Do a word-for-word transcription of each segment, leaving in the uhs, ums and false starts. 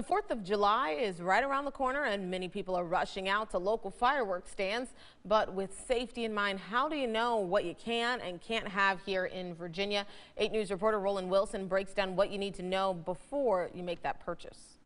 The fourth of July is right around the corner and many people are rushing out to local fireworks stands, but with safety in mind, how do you know what you can and can't have here in Virginia? eight news reporter Rolynn Wilson breaks down what you need to know before you make that purchase.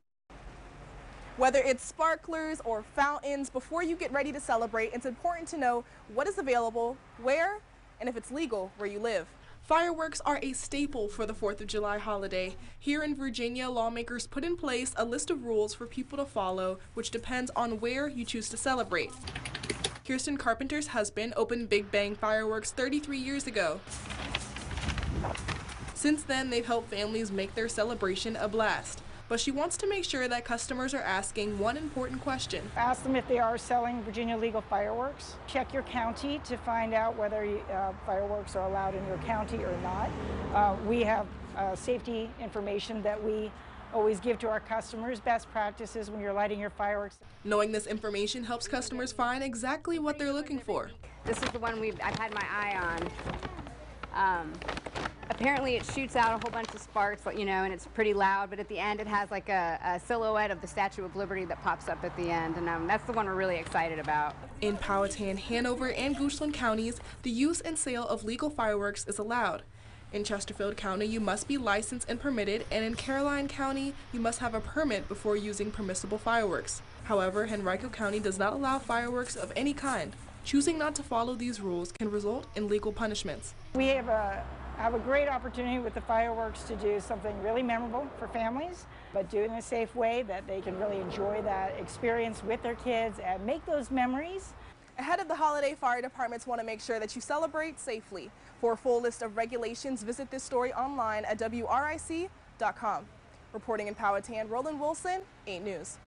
Whether it's sparklers or fountains, before you get ready to celebrate, it's important to know what is available, where, and if it's legal where you live. Fireworks are a staple for the fourth of July holiday. Here in Virginia, lawmakers put in place a list of rules for people to follow, which depends on where you choose to celebrate. Kirsten Carpenter's husband opened Big Bang Fireworks thirty-three years ago. Since then, they've helped families make their celebration a blast. But she wants to make sure that customers are asking one important question. Ask them if they are selling Virginia legal fireworks. Check your county to find out whether uh, fireworks are allowed in your county or not. Uh, we have uh, safety information that we always give to our customers, best practices when you're lighting your fireworks. Knowing this information helps customers find exactly what they're looking for. This is the one we've, I've had my eye on. Um, Apparently it shoots out a whole bunch of sparks, you know, and it's pretty loud, but at the end it has like a, a silhouette of the Statue of Liberty that pops up at the end, and um, that's the one we're really excited about. In Powhatan, Hanover, and Goochland counties, the use and sale of legal fireworks is allowed. In Chesterfield County, you must be licensed and permitted, and in Caroline County, you must have a permit before using permissible fireworks. However, Henrico County does not allow fireworks of any kind. Choosing not to follow these rules can result in legal punishments. We have a I have a great opportunity with the fireworks to do something really memorable for families, but do it in a safe way that they can really enjoy that experience with their kids and make those memories. Ahead of the holiday, fire departments want to make sure that you celebrate safely. For a full list of regulations, visit this story online at W R I C dot com. Reporting in Powhatan, Rolynn Wilson, eight news.